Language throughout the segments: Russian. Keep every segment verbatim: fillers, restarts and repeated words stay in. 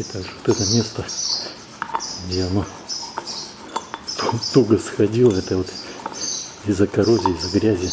И также вот это место, где оно туго сходило, это вот из-за коррозии, из-за грязи.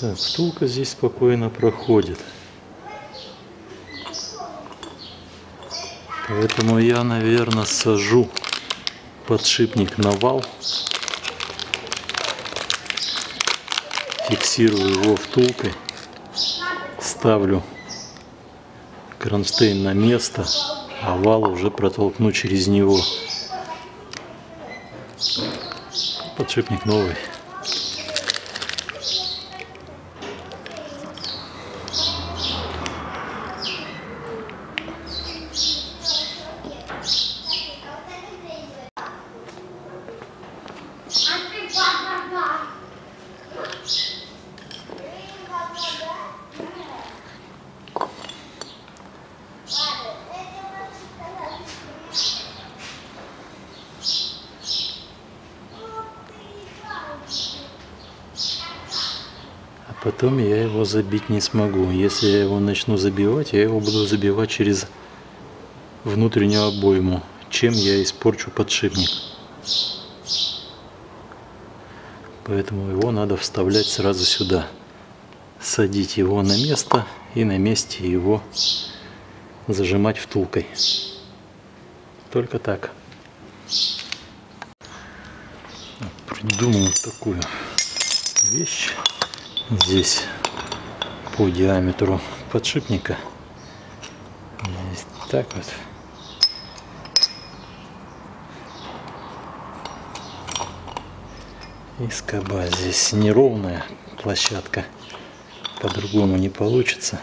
Так, втулка здесь спокойно проходит. Поэтому я, наверное, сажу подшипник на вал. Фиксирую его втулкой. Ставлю кронштейн на место, а вал уже протолкну через него. Подшипник новый. Потом я его забить не смогу. Если я его начну забивать, я его буду забивать через внутреннюю обойму, чем я испорчу подшипник. Поэтому его надо вставлять сразу сюда. Садить его на место и на месте его зажимать втулкой. Только так. Придумал вот такую вещь. Здесь по диаметру подшипника здесь так вот и скоба. Здесь неровная площадка, по-другому не получится.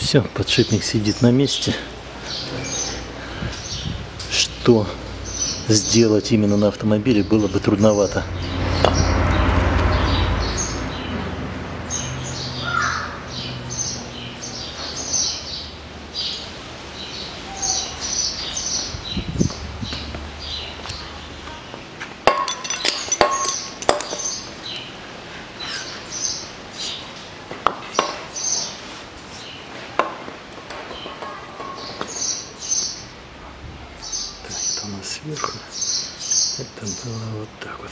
Все, подшипник сидит на месте. Что сделать именно на автомобиле было бы трудновато. Сверху это было вот так вот.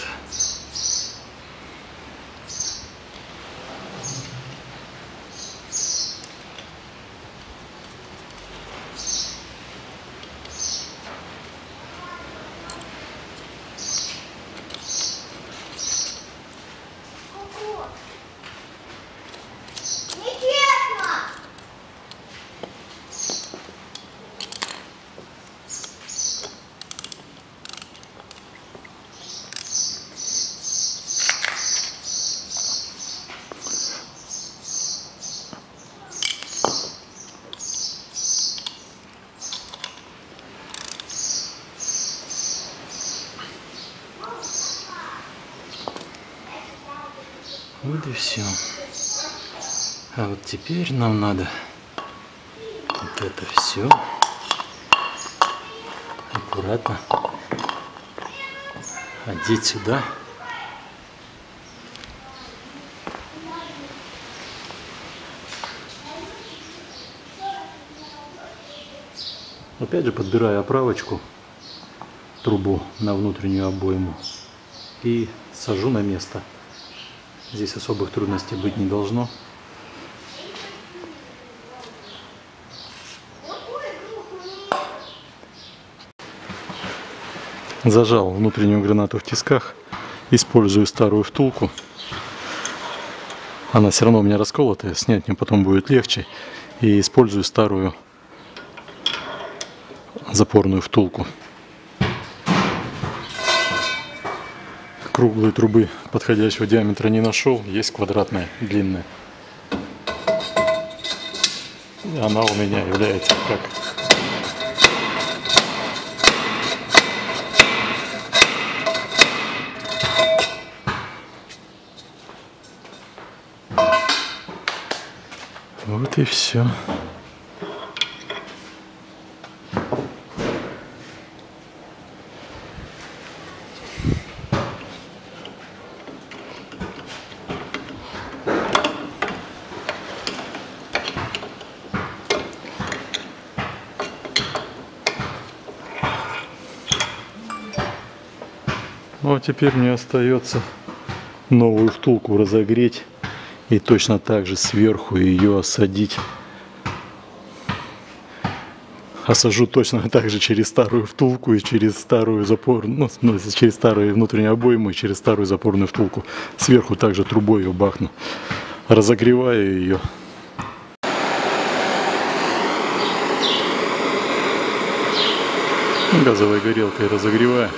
Вот и все. А вот теперь нам надо вот это все аккуратно одеть сюда. Опять же подбираю оправочку, трубу на внутреннюю обойму и сажу на место. Здесь особых трудностей быть не должно. Зажал внутреннюю гранату в тисках, использую старую втулку. Она все равно у меня расколотая, снять мне потом будет легче. И использую старую запорную втулку. Круглые трубы подходящего диаметра не нашел, есть квадратная, длинная. И она у меня является как вот и все. Ну а теперь мне остается новую втулку разогреть и точно так же сверху ее осадить. Осажу точно так же через старую втулку и через старую запорную, ну, через старую внутреннюю обойму и через старую запорную втулку. Сверху также трубой ее бахну. Разогреваю ее. Газовой горелкой разогреваю.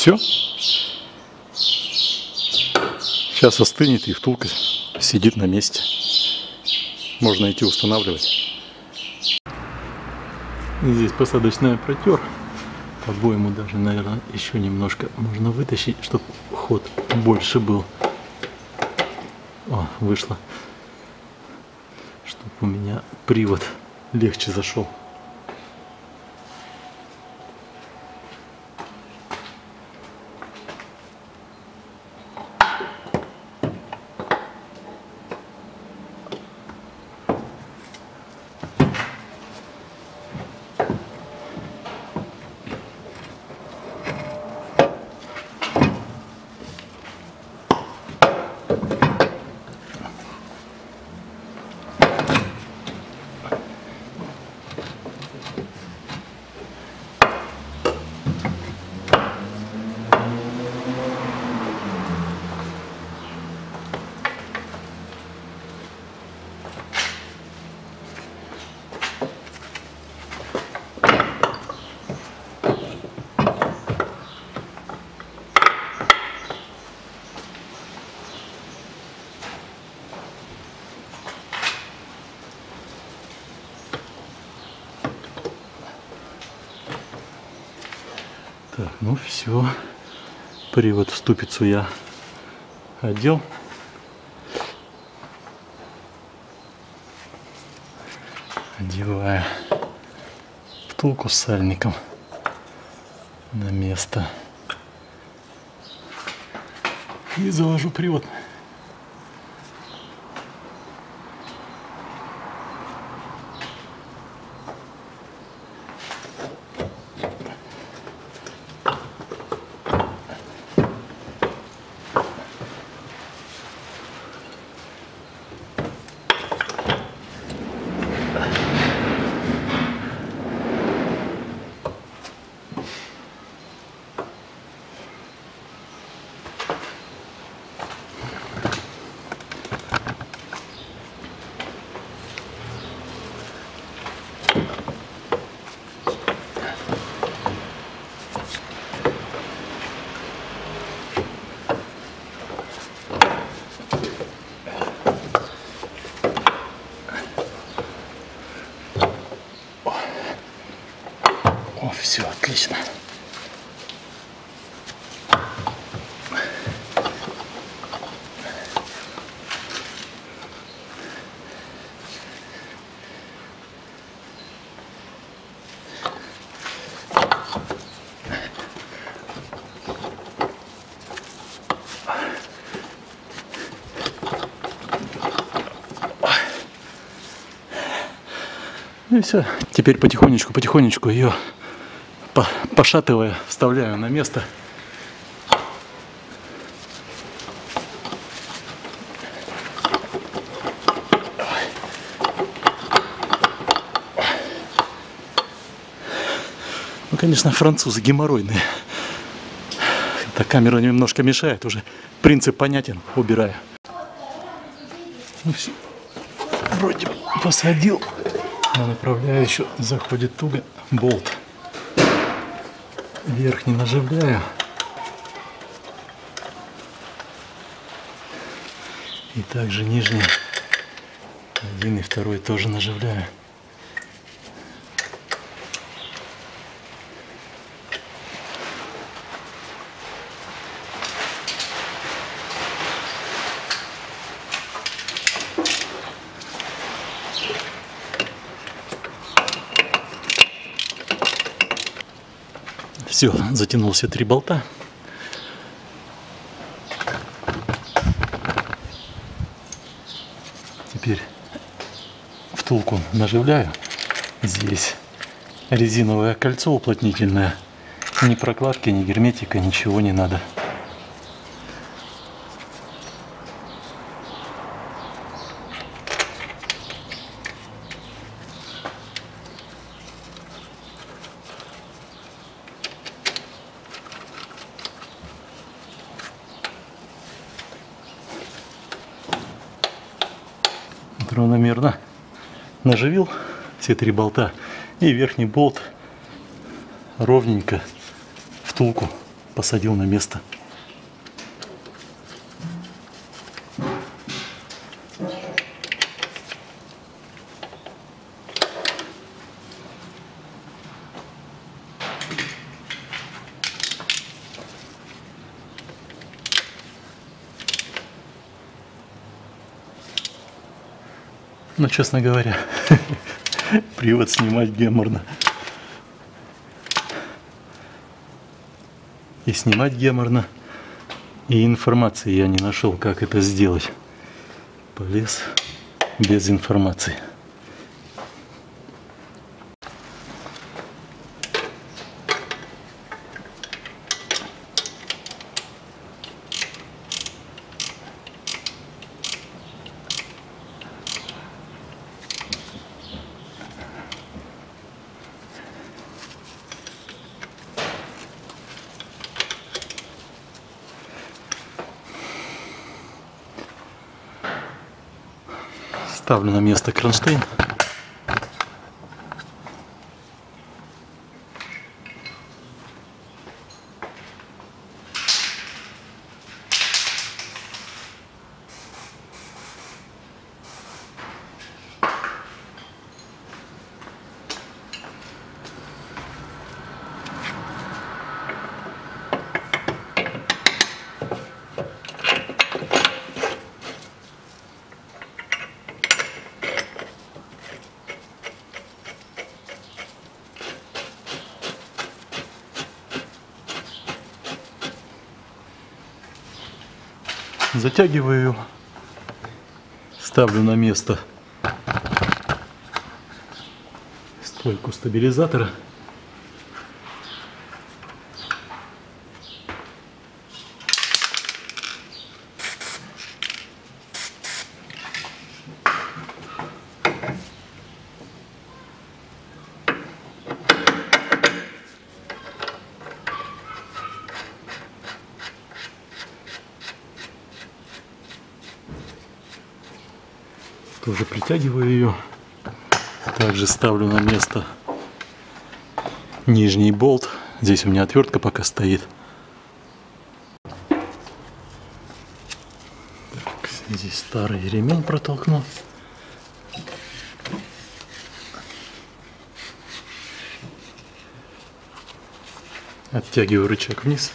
Все. Сейчас остынет, и втулка сидит на месте. Можно идти устанавливать. Здесь посадочная протер. Обойму даже, наверное, еще немножко можно вытащить, чтобы ход больше был. О, вышло. Чтобы у меня привод легче зашел. Так, ну все, привод в ступицу я одел. Одеваю втулку с сальником на место. И завожу привод. О, все, отлично. И все. Теперь потихонечку, потихонечку ее пошатывая вставляю на место. Ну, конечно, французы геморройные. Эта камера немножко мешает, уже принцип понятен, убираю. Ну, все. Вроде бы посадил. Я направляю, еще заходит туго. Болт. Верх не наживляю. И также нижний. Один и второй тоже наживляю. Все, затянул все три болта. Теперь втулку наживляю. Здесь резиновое кольцо уплотнительное. Ни прокладки, ни герметика, ничего не надо. Равномерно наживил все три болта, и верхний болт ровненько втулку посадил на место. Но, честно говоря, привод снимать геморно. И снимать геморно. И информации я не нашел, как это сделать. Полез без информации. Ставлю на место кронштейн. Затягиваю ее, ставлю на место стойку стабилизатора. Тоже притягиваю ее. Также ставлю на место нижний болт. Здесь у меня отвертка пока стоит. Так, здесь старый ремень протолкну. Оттягиваю рычаг вниз.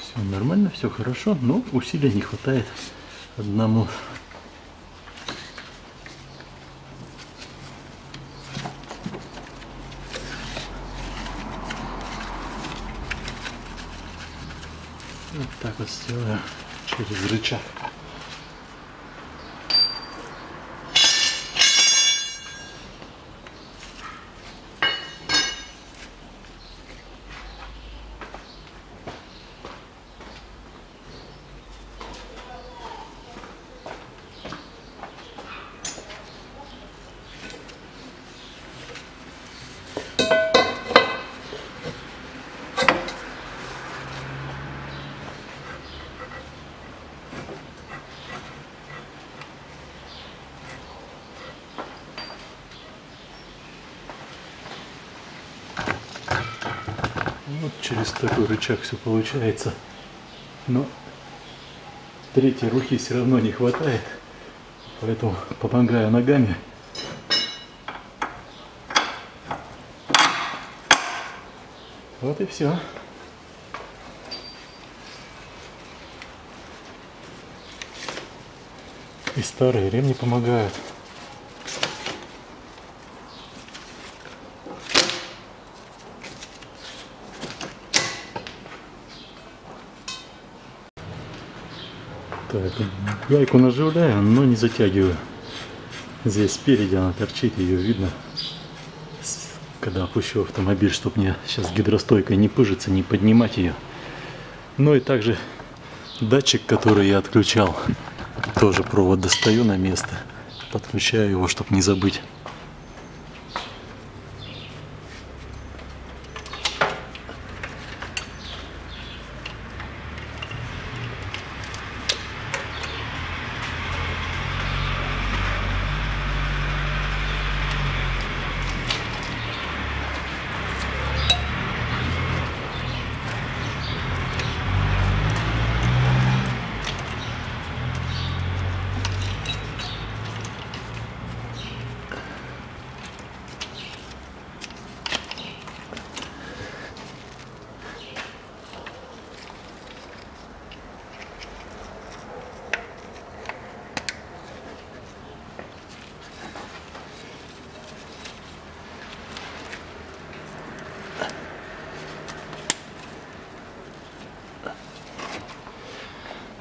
Все нормально, все хорошо, но усилий не хватает одному. Вот так вот сделаю через рычаг. Вот через такой рычаг все получается, но третьей руки все равно не хватает, поэтому помогаю ногами. Вот и все. И старые ремни помогают. Так, гайку наживляю, но не затягиваю. Здесь спереди она торчит, ее видно, когда опущу автомобиль, чтобы мне сейчас гидростойкой не пыжиться, не поднимать ее. Ну и также датчик, который я отключал, тоже провод достаю на место, подключаю его, чтобы не забыть.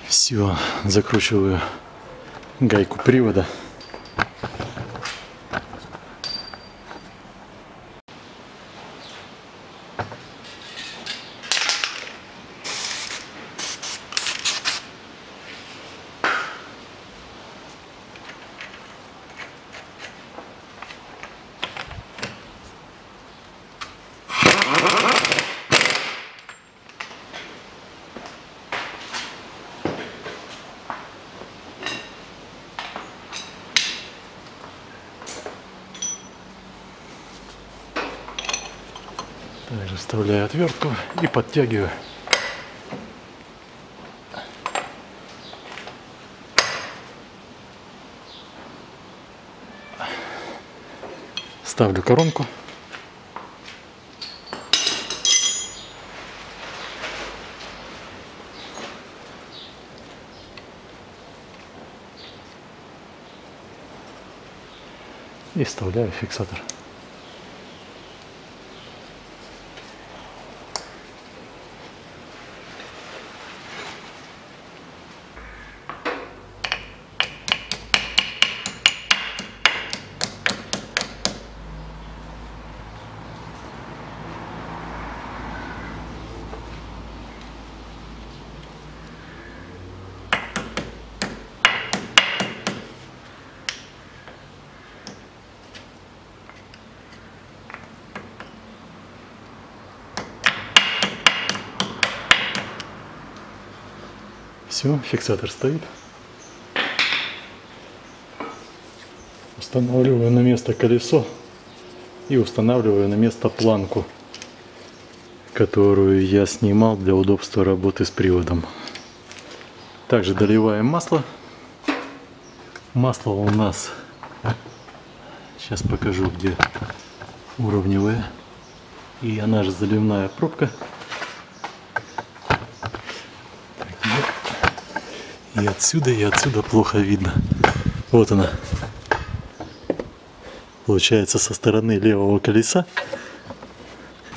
Все, закручиваю гайку привода. Также вставляю отвертку и подтягиваю. Ставлю коронку. И вставляю фиксатор. Все, фиксатор стоит. Устанавливаю на место колесо и устанавливаю на место планку, которую я снимал для удобства работы с приводом. Также доливаем масло. Масло у нас, сейчас покажу, где уровневое, и она же заливная пробка. И отсюда, и отсюда плохо видно. Вот она. Получается, со стороны левого колеса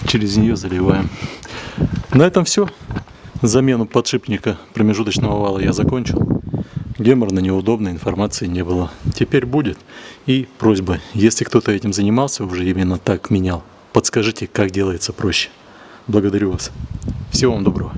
через нее заливаем. На этом все. Замену подшипника промежуточного вала я закончил. Геморно, неудобно, информации не было. Теперь будет. И просьба, если кто-то этим занимался, уже именно так менял, подскажите, как делается проще. Благодарю вас. Всего вам доброго.